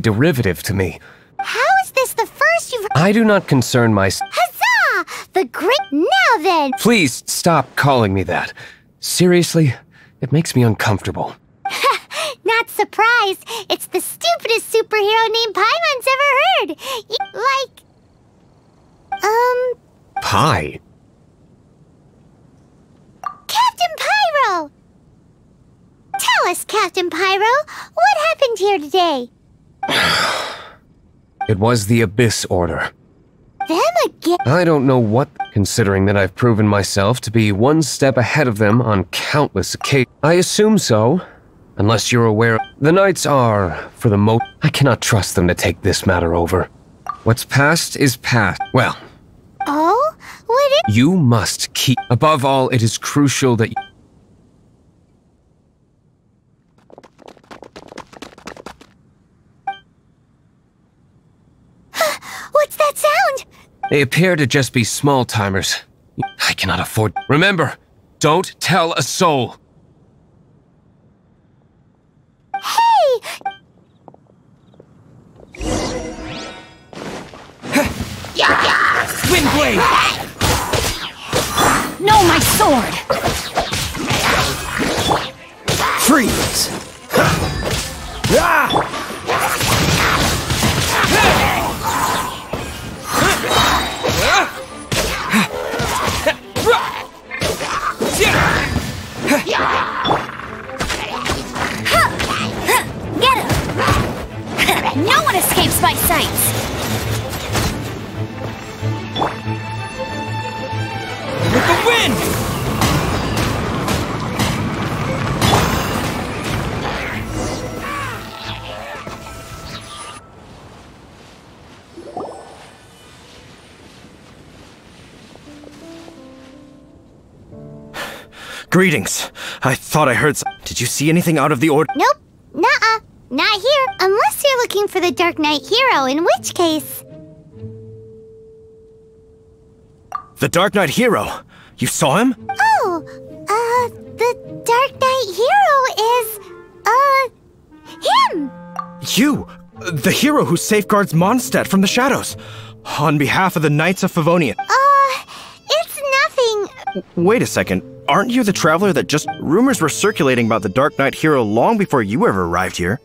derivative to me. How is this the first you've... I do not concern myself... Huzzah! The great... Now then! Please stop calling me that. Seriously, it makes me uncomfortable. Not surprised. It's the stupidest superhero name Paimon's ever heard. Pi? Captain Pyro! Tell us, Captain Pyro, what happened here today? It was the Abyss Order. Them again? I don't know what, considering that I've proven myself to be one step ahead of them on countless occasions. I assume so, unless you're aware. The Knights are, for the most, I cannot trust them to take this matter over. What's past is past. Well. Oh? What is... You must keep... Above all, it is crucial that you... What's that sound? They appear to just be small-timers. I cannot afford... Remember, don't tell a soul. Windblade! No, my sword! Freeze! Get him! No one escapes my sights! With the wind! Greetings. I thought I heard some. Did you see anything out of the order? Nope. Nuh-uh. Not here. Unless you're looking for the Dark Knight Hero, in which case... The Dark Knight Hero? You saw him? Oh, the Dark Knight Hero is, him! You, the hero who safeguards Mondstadt from the shadows, on behalf of the Knights of Favonius. It's nothing. Wait a second, aren't you the traveler that just... Rumors were circulating about the Dark Knight Hero long before you ever arrived here.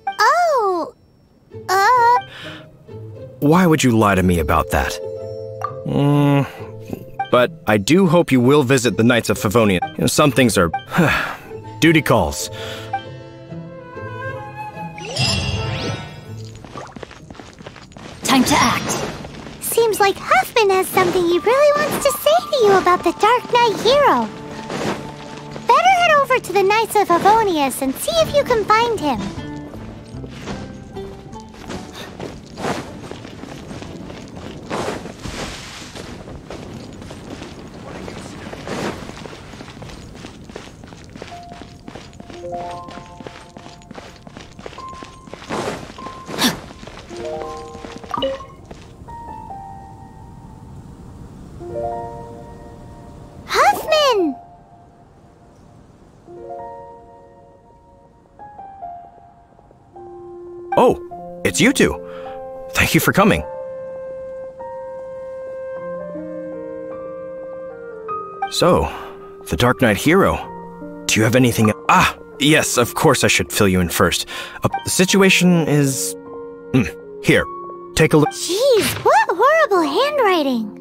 Oh, Why would you lie to me about that? But I do hope you will visit the Knights of Favonius. You know, some things are... duty calls. Time to act. Seems like Huffman has something he really wants to say to you about the Dark Knight Hero. Better head over to the Knights of Favonius and see if you can find him. Huffman! Oh, it's you two. Thank you for coming. So, the Dark Knight Hero. Do you have anything? Ah, yes, of course I should fill you in first. The situation is... Here, take a look. Jeez, what horrible handwriting!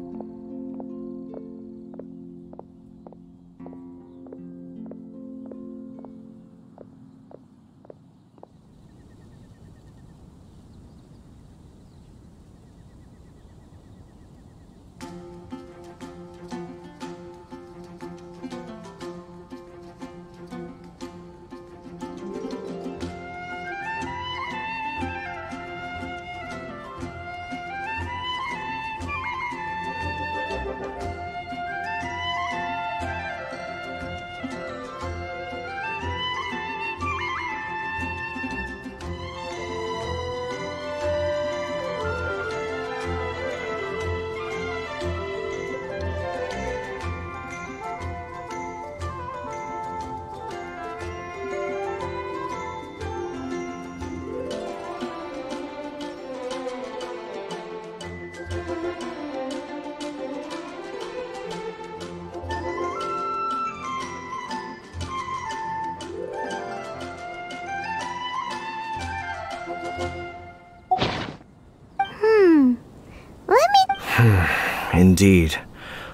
Indeed.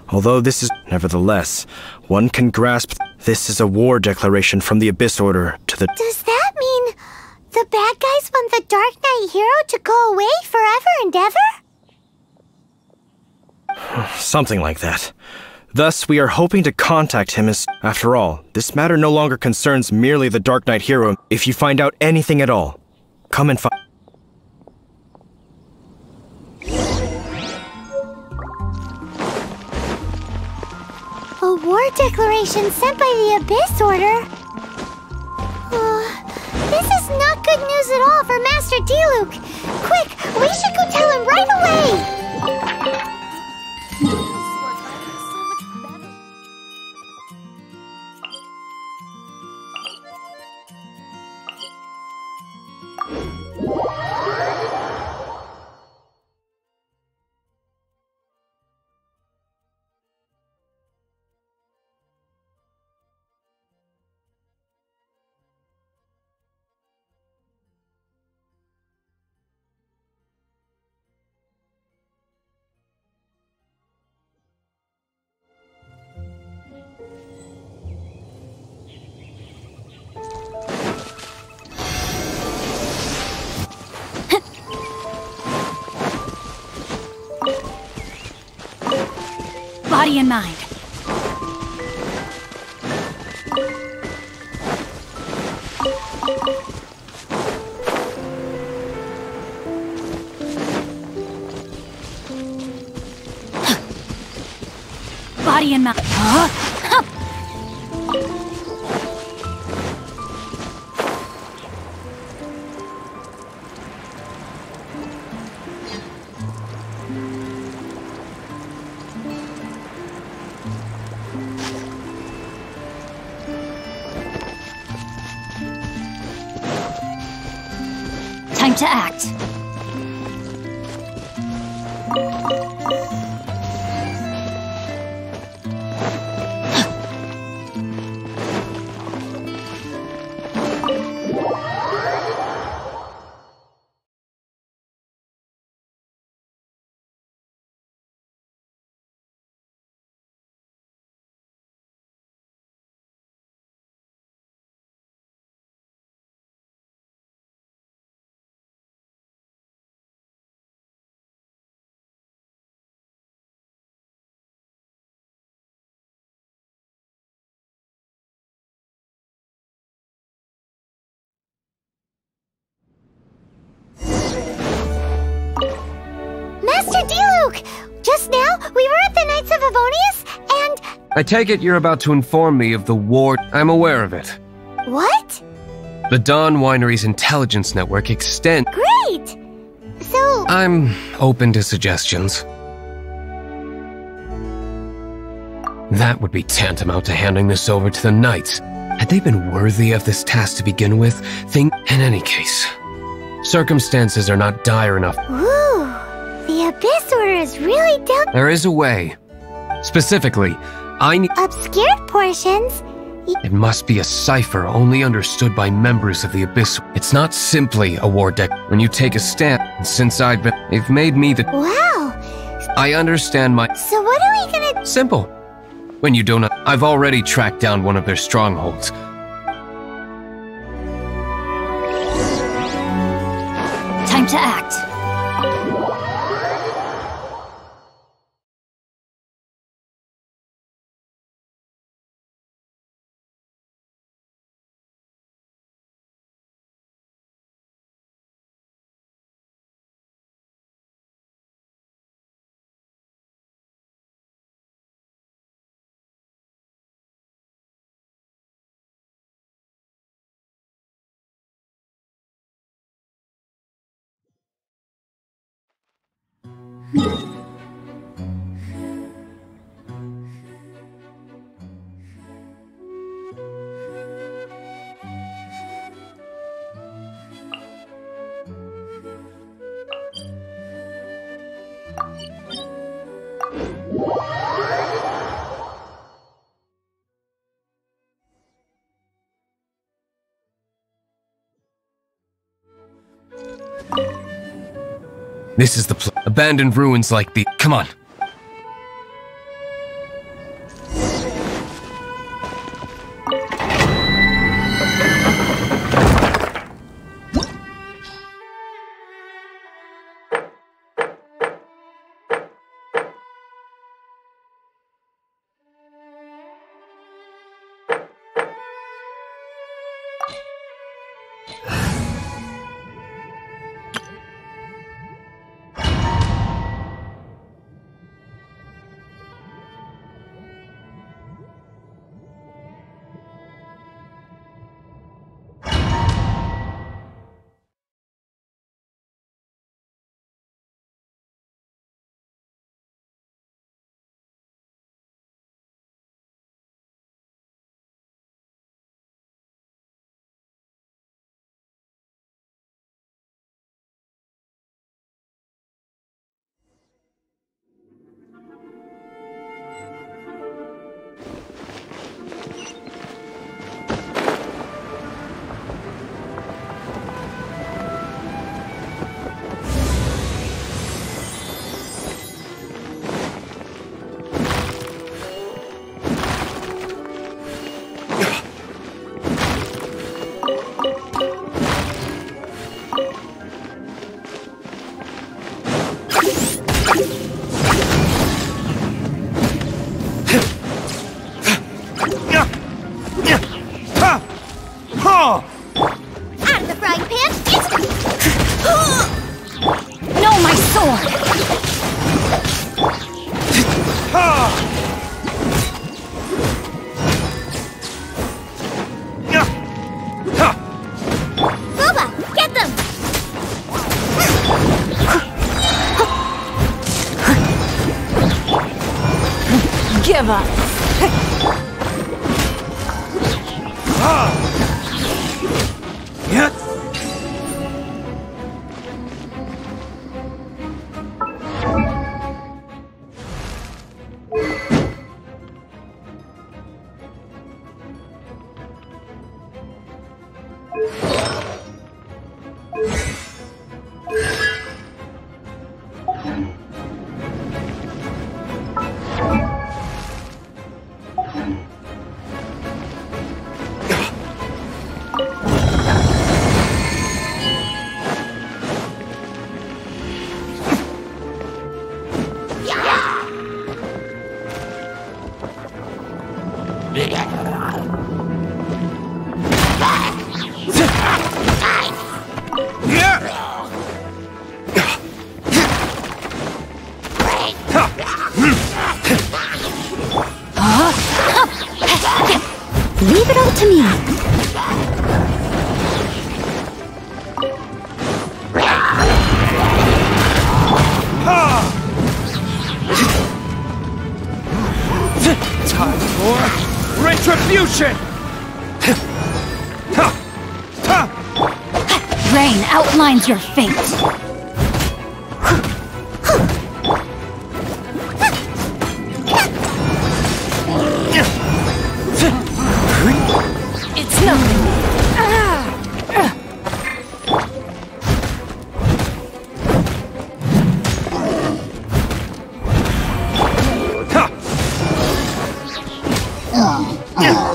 Although this is... Nevertheless, one can grasp... This is a war declaration from the Abyss Order to the... Does that mean the bad guys want the Dark Knight Hero to go away forever and ever? Something like that. Thus, we are hoping to contact him as... After all, this matter no longer concerns merely the Dark Knight Hero. If you find out anything at all, come and find... A war declaration sent by the Abyss Order? This is not good news at all for Master Diluc. Quick, we should go tell him right away! Body and mind. Body and mind. To act. Master Diluc! Just now, we were at the Knights of Favonius, and... I take it you're about to inform me of the war... I'm aware of it. What? The Dawn Winery's intelligence network extends... Great! So... I'm open to suggestions. That would be tantamount to handing this over to the Knights. Had they been worthy of this task to begin with, in any case, circumstances are not dire enough... Ooh. The Abyss Order is really down... There is a way. Specifically, I need... Obscured portions? It must be a cipher only understood by members of the Abyss. It's not simply a war deck. When you take a stand, since I've been... They've made me the... Wow! I understand my... So what are we gonna... Simple. When you don't... I've already tracked down one of their strongholds. Time to act. This is the place. Abandoned ruins like these. Come on. Give up. Your fate. It's nothing. Yeah.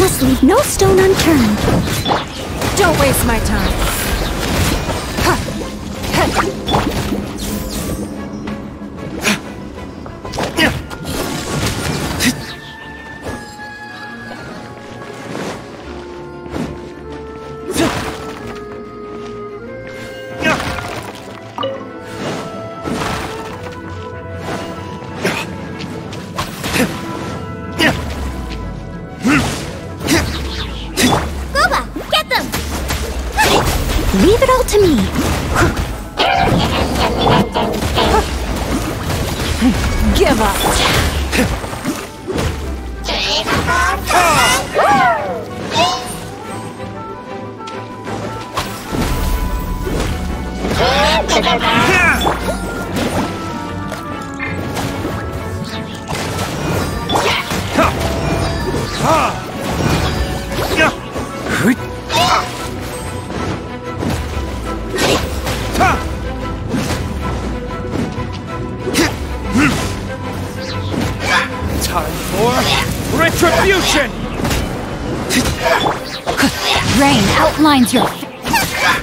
must leave no stone unturned. Don't waste my time.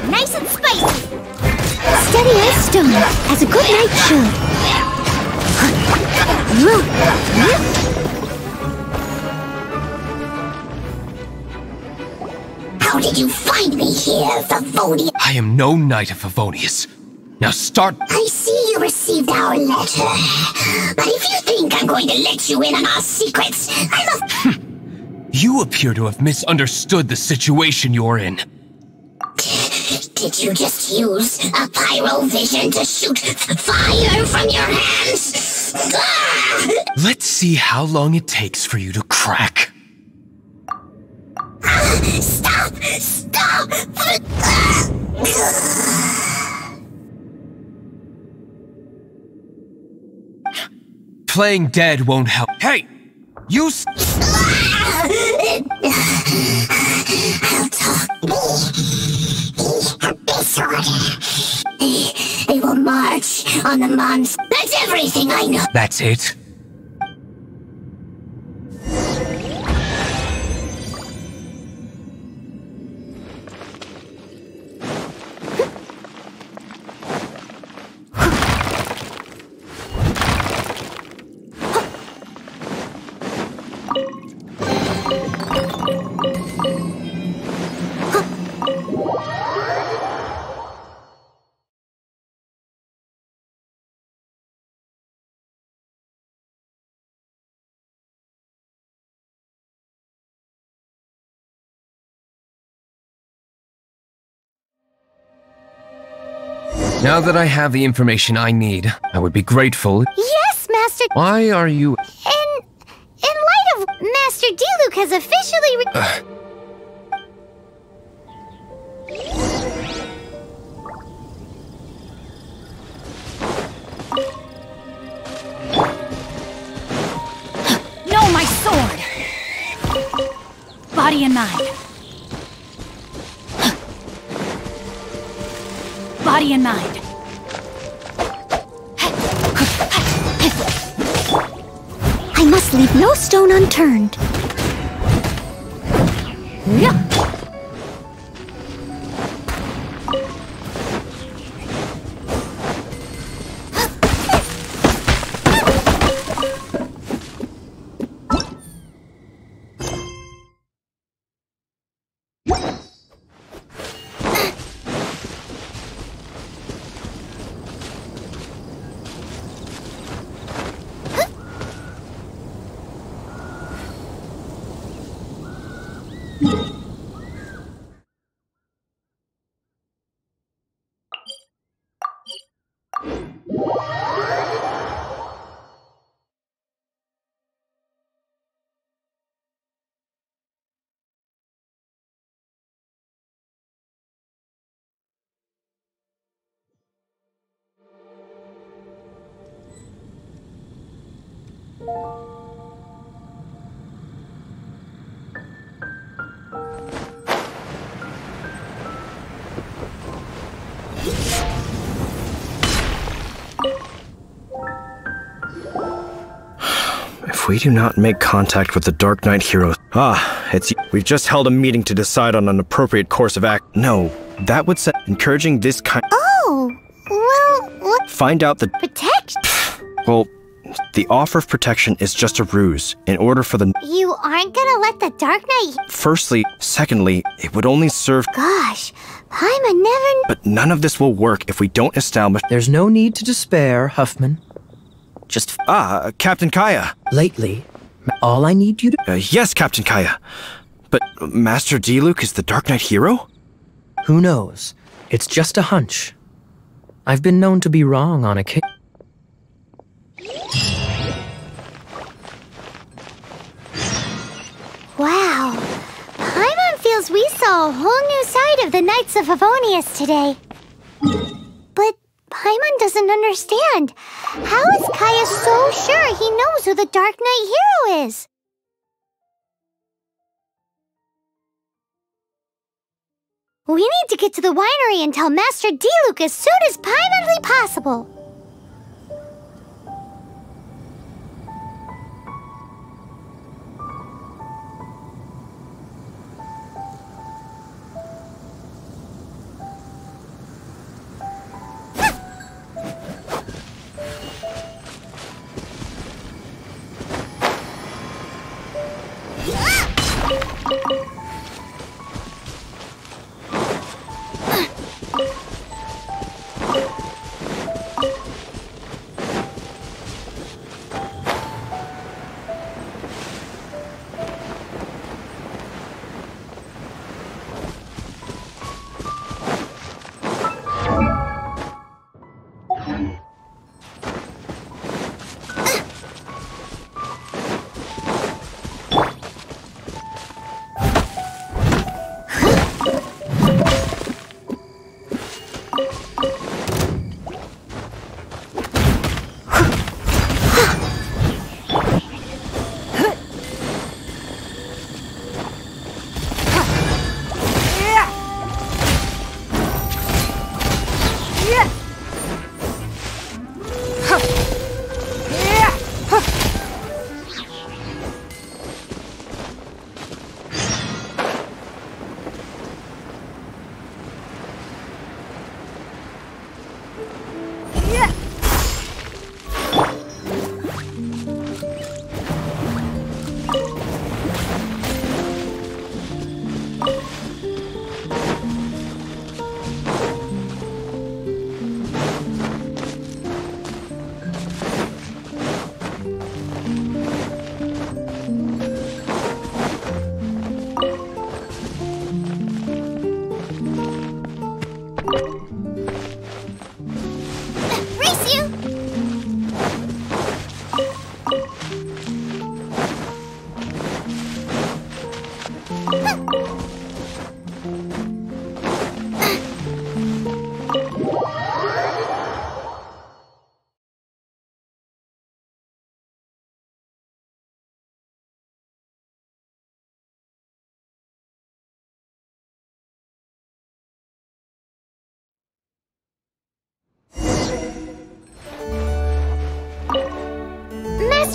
Nice and spicy! Steady as stone, as a good knight should. How did you find me here, Favonius? I am no knight of Favonius. Now start— I see you received our letter. But if you think I'm going to let you in on our secrets, I must— You appear to have misunderstood the situation you're in. Did you just use a pyrovision to shoot fire from your hands? Let's see how long it takes for you to crack. Stop! Stop! Playing dead won't help. Hey! You I'll talk. The Abyss Order. They will march on the Mondstadt. That's everything I know. That's it. Now that I have the information I need, I would be grateful. Yes, Master. Why are you? In light of Master Diluc has officially No, my sword. Body and mind. Body and mind. I must leave no stone unturned. If we do not make contact with the Dark Knight Hero... We've just held a meeting to decide on an appropriate course of act... No, that would say... Encouraging this kind... Oh! Well, what... Find out the... Protection? Well, the offer of protection is just a ruse, in order for the... You aren't gonna let the Dark Knight... Firstly, secondly, it would only serve... Gosh, Paimon never... But none of this will work if we don't establish... There's no need to despair, Huffman. Just... Captain Kaeya! Lately, all I need you to... yes, Captain Kaeya. But Master Diluc is the Dark Knight Hero? Who knows? It's just a hunch. I've been known to be wrong on occasion. Wow. Paimon feels we saw a whole new side of the Knights of Favonius today. But... Paimon doesn't understand. How is Kaeya so sure he knows who the Dark Knight Hero is? We need to get to the winery and tell Master Diluc as soon as Paimonly possible.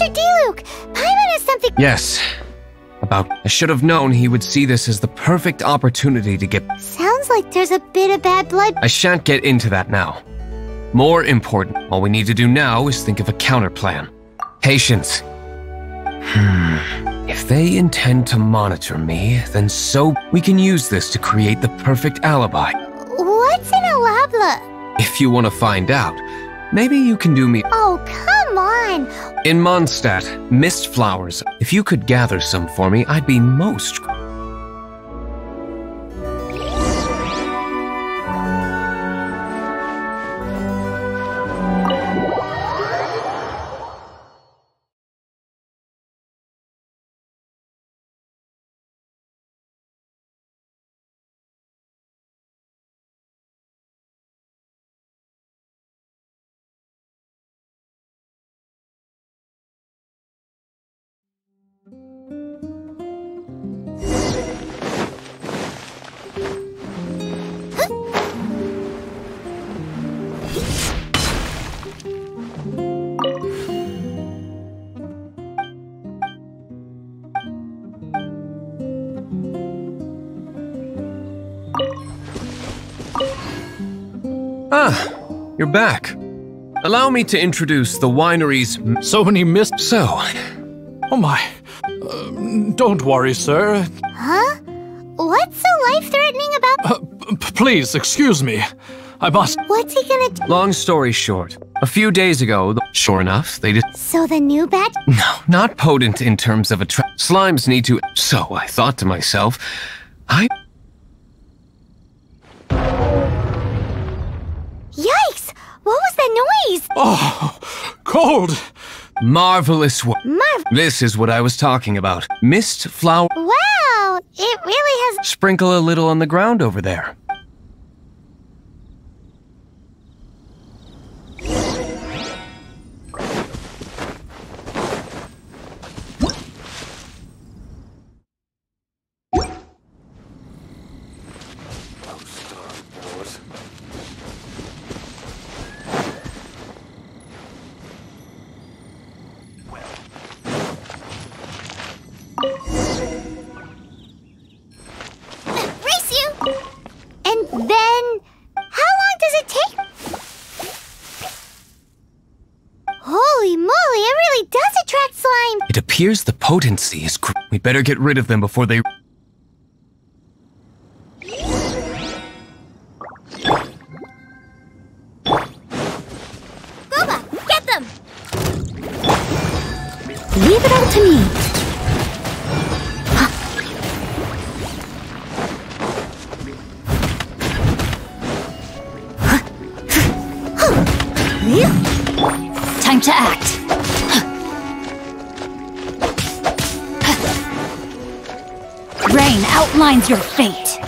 Diluc, Paimon has something— Yes. About— I should have known he would see this as the perfect opportunity to get— Sounds like there's a bit of bad blood— I shan't get into that now. More important, all we need to do now is think of a counter plan. Patience. If they intend to monitor me, then so— We can use this to create the perfect alibi. What's in a labla? If you want to find out, maybe you can do me— Oh, come on! In Mondstadt, mist flowers. If you could gather some for me, I'd be most... Ah, you're back. Allow me to introduce the winery's... So many missed... So... Oh my... don't worry, sir. Huh? What's so life-threatening about... please, excuse me. I must... What's he gonna do? Long story short, a few days ago... Sure enough, they did... So the new bat... No, not potent in terms of a trap. Slimes need to... So I thought to myself, I... Yikes! What was that noise? Oh, cold! Marvelous work. This is what I was talking about. Mist flower... Wow! It really has... Sprinkle a little on the ground over there. Here's the potency is cr- We better get rid of them before they- Boba, get them! Leave it all to me! Time to act! Rain outlines your fate.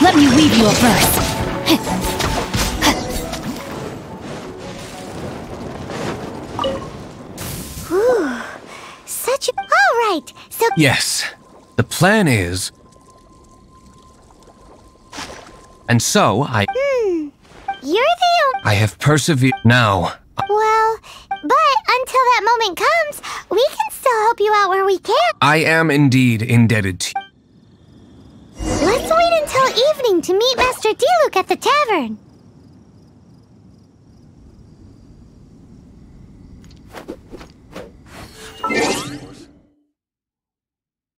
Let me weave you a verse. Yes, the plan is... And so I... You're the... I have persevered now. Well, but until that moment comes, we can still help you out where we can. I am indeed indebted to you. Let's wait until evening to meet Master Diluc at the tavern.